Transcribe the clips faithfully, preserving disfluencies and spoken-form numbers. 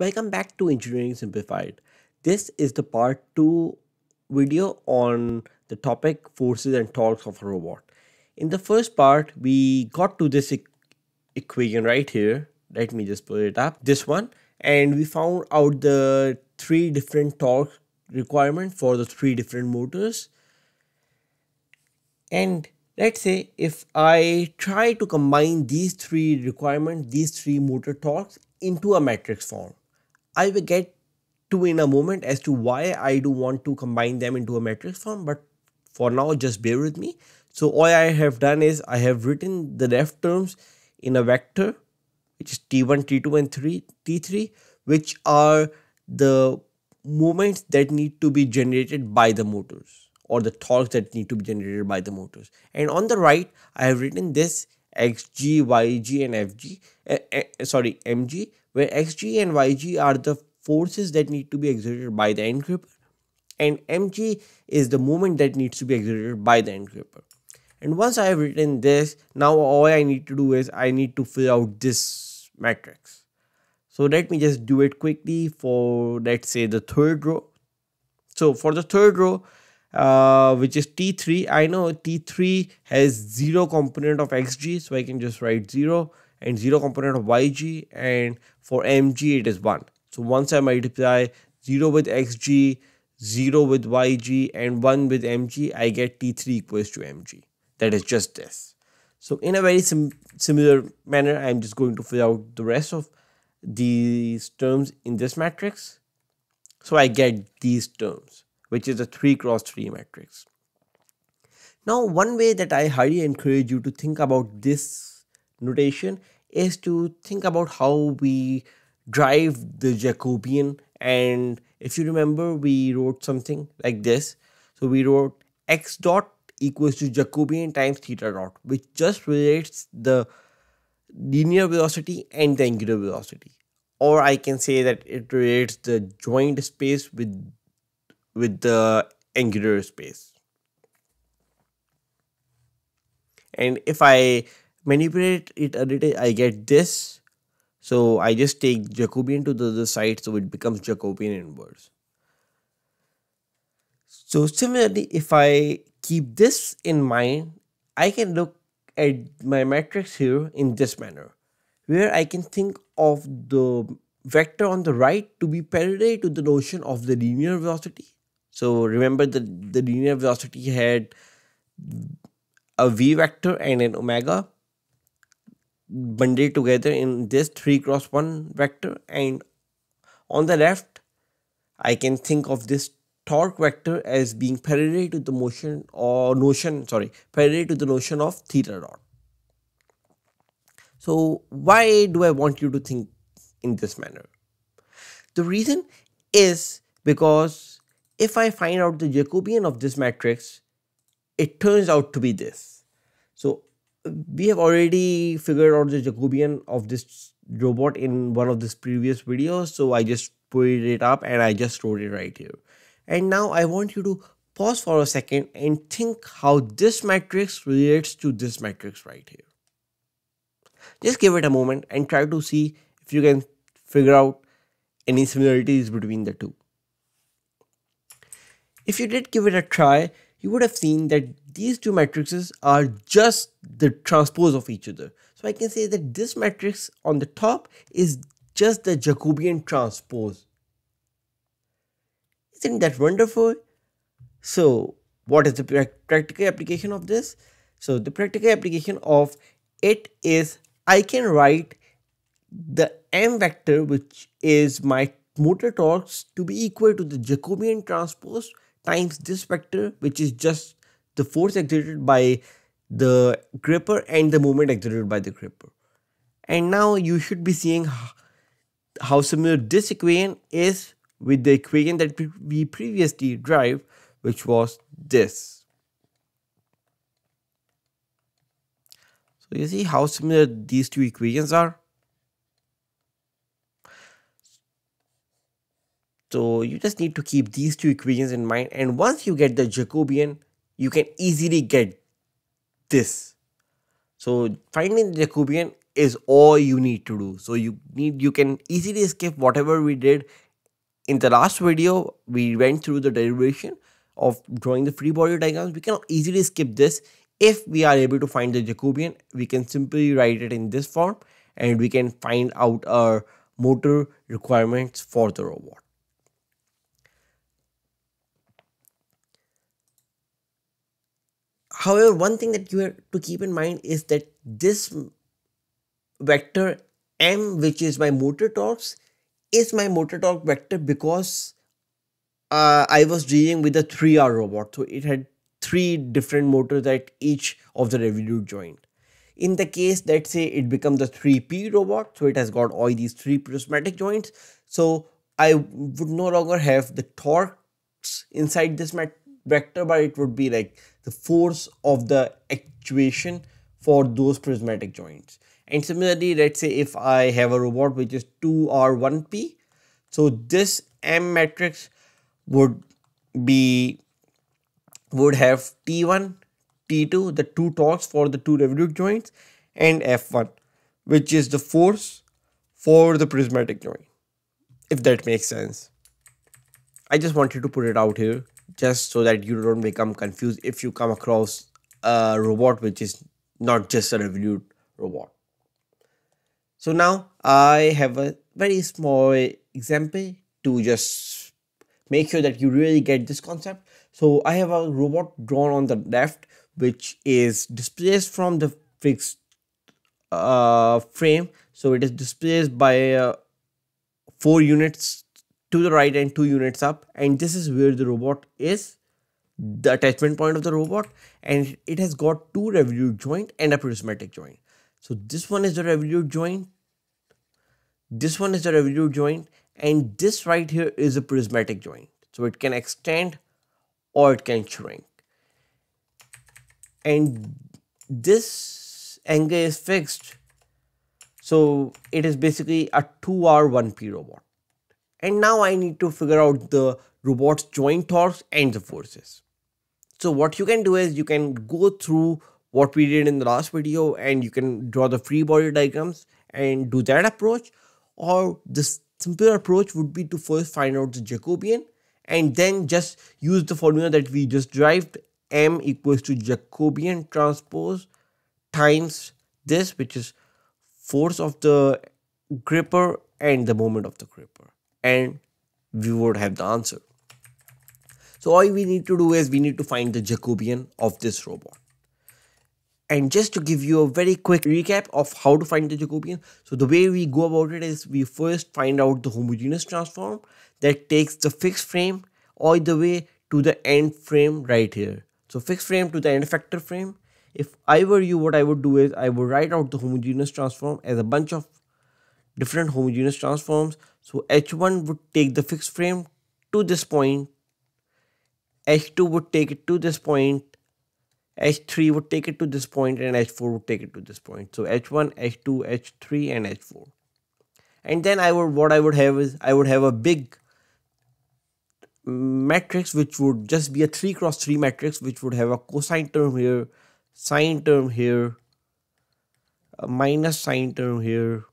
Welcome back to Engineering Simplified. This is the part two video on the topic forces and torques of a robot. In the first part, we got to this e equation right here. Let me just put it up, this one. And we found out the three different torque requirement for the three different motors. And let's say if I try to combine these three requirements, these three motor torques into a matrix form. I will get to in a moment as to why I do want to combine them into a matrix form, but for now just bear with me. So all I have done is I have written the left terms in a vector, which is T one, T two and T three, which are the moments that need to be generated by the motors or the torques that need to be generated by the motors. And on the right, I have written this X G, Y G and F G, uh, uh, sorry, M G, where X G and Y G are the forces that need to be exerted by the end gripper, and M G is the moment that needs to be exerted by the end gripper. And once I have written this, now all I need to do is I need to fill out this matrix. So let me just do it quickly for, let's say, the third row. So for the third row, Uh, which is T three, I know T three has zero component of X G, so I can just write zero, and zero component of Y G, and for M G it is one. So once I multiply zero with X G, zero with Y G and one with M G, I get T three equals to M G. That is just this. So in a very sim similar manner, I am just going to fill out the rest of these terms in this matrix. So I get these terms, which is a three cross three matrix. Now, one way that I highly encourage you to think about this notation is to think about how we drive the Jacobian. And if you remember, we wrote something like this. So we wrote x dot equals to Jacobian times theta dot, which just relates the linear velocity and the angular velocity. Or I can say that it relates the joint space with with the angular space. And if I manipulate it a little, I get this. So I just take Jacobian to the other side, so it becomes Jacobian inverse. So similarly, if I keep this in mind, I can look at my matrix here in this manner, where I can think of the vector on the right to be parallel to the notion of the linear velocity. So remember that the linear velocity had a v vector and an omega bundled together in this three cross one vector. And on the left, I can think of this torque vector as being parallel to the motion or notion, sorry, parallel to the notion of theta dot. So why do I want you to think in this manner? The reason is because if I find out the Jacobian of this matrix, it turns out to be this. So we have already figured out the Jacobian of this robot in one of these previous videos. So I just put it up and I just wrote it right here. And now I want you to pause for a second and think how this matrix relates to this matrix right here. Just give it a moment and try to see if you can figure out any similarities between the two. If you did give it a try, you would have seen that these two matrices are just the transpose of each other. So I can say that this matrix on the top is just the Jacobian transpose. Isn't that wonderful? So what is the practical application of this? So the practical application of it is I can write the M vector, which is my motor torques, to be equal to the Jacobian transpose times this vector, which is just the force exerted by the gripper and the moment exerted by the gripper. And now you should be seeing how similar this equation is with the equation that we previously derived, which was this. So you see how similar these two equations are. So you just need to keep these two equations in mind, and once you get the Jacobian, you can easily get this. So finding the Jacobian is all you need to do. So you need you can easily skip whatever we did in the last video. We went through the derivation of drawing the free body diagrams. We can easily skip this. If we are able to find the Jacobian, we can simply write it in this form and we can find out our motor requirements for the robot. However, one thing that you have to keep in mind is that this vector M, which is my motor torques, is my motor torque vector because uh, I was dealing with a three R robot. So it had three different motors at each of the revolute joint. In the case, let's say it becomes the three P robot. So it has got all these three prismatic joints. So I would no longer have the torques inside this vector, but it would be like the force of the actuation for those prismatic joints. And similarly, let's say if I have a robot which is two R one P. So this M matrix would be would have T one, T two, the two torques for the two revolute joints, and F one, which is the force for the prismatic joint, if that makes sense. I just wanted to put it out here just so that you don't become confused if you come across a robot which is not just a revolute robot. So now I have a very small example to just make sure that you really get this concept. So I have a robot drawn on the left, which is displaced from the fixed uh, frame. So it is displaced by uh, four units to the right and two units up. And this is where the robot is, the attachment point of the robot. And it has got two revolute joint and a prismatic joint. So this one is the revolute joint. This one is the revolute joint. And this right here is a prismatic joint. So it can extend or it can shrink. And this angle is fixed. So it is basically a two R one P robot. And now I need to figure out the robot's joint torques and the forces. So what you can do is you can go through what we did in the last video and you can draw the free body diagrams and do that approach. Or the simpler approach would be to first find out the Jacobian and then just use the formula that we just derived. M equals to Jacobian transpose times this, which is force of the gripper and the moment of the gripper. And we would have the answer. So all we need to do is we need to find the Jacobian of this robot. And just to give you a very quick recap of how to find the Jacobian. So the way we go about it is we first find out the homogeneous transform that takes the fixed frame all the way to the end frame right here. So fixed frame to the end effector frame. If I were you, what I would do is I would write out the homogeneous transform as a bunch of different homogeneous transforms. So H one would take the fixed frame to this point. H two would take it to this point. H three would take it to this point and H four would take it to this point. So H one, H two, H three and H four. And then I would what I would have is I would have a big matrix which would just be a three cross three matrix which would have a cosine term here, sine term here, a minus sine term here,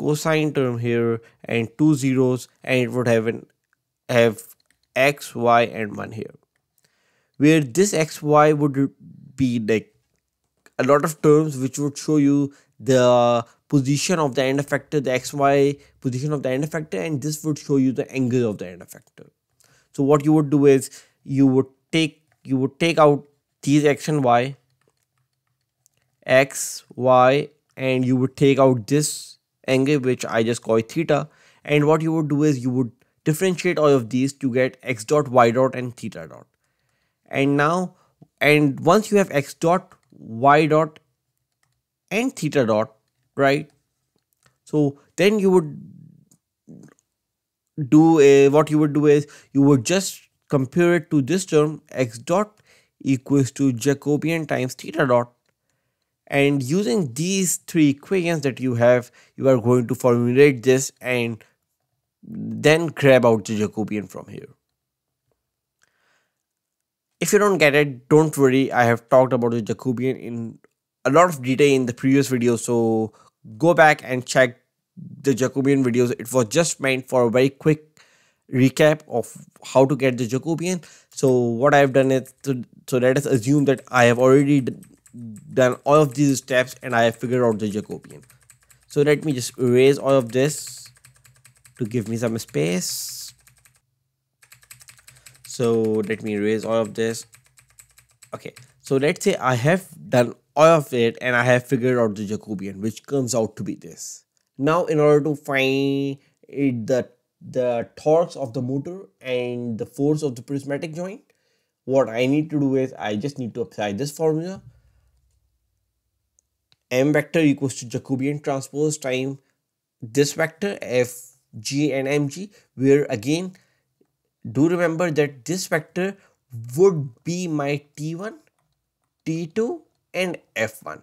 cosine term here, and two zeros, and it would have an have x, y and one here. Where this X Y would be like a lot of terms which would show you the position of the end effector, the X Y position of the end effector, and this would show you the angle of the end effector. So what you would do is you would take you would take out these X and Y, X, Y, and you would take out this angle which I just call theta. And what you would do is you would differentiate all of these to get X dot, Y dot, and theta dot. And now, and once you have X dot, Y dot, and theta dot, right? So then you would do a, what you would do is you would just compare it to this term X dot equals to Jacobian times theta dot. And using these three equations that you have, you are going to formulate this and then grab out the Jacobian from here. If you don't get it, don't worry. I have talked about the Jacobian in a lot of detail in the previous video, so go back and check the Jacobian videos. It was just meant for a very quick recap of how to get the Jacobian. So what I've done is, to, so let us assume that I have already done all of these steps and I have figured out the Jacobian. So let me just erase all of this to give me some space. So let me erase all of this. Okay, so let's say I have done all of it and I have figured out the Jacobian, which comes out to be this. Now, in order to find it, the the torques of the motor and the force of the prismatic joint, what I need to do is I just need to apply this formula. M vector equals to Jacobian transpose time this vector F, G and M G, where again, do remember that this vector would be my T one, T two and F one.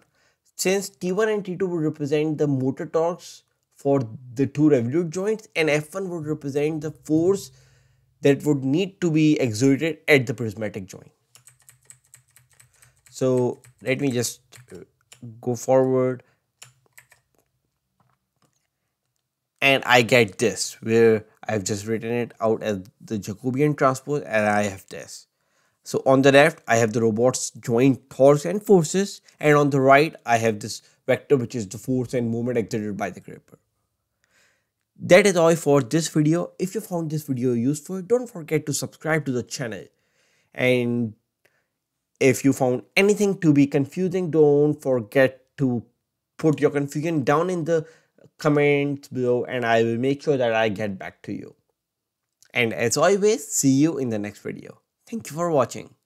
Since T one and T two would represent the motor torques for the two revolute joints, and F one would represent the force that would need to be exerted at the prismatic joint. So let me just go forward and I get this, where I've just written it out as the Jacobian transpose, and I have this. So on the left, I have the robot's joint torques and forces, and on the right, I have this vector, which is the force and moment exerted by the gripper. That is all for this video. If you found this video useful, don't forget to subscribe to the channel. And if you found anything to be confusing, don't forget to put your confusion down in the comments below, and I will make sure that I get back to you. And as always, see you in the next video. Thank you for watching.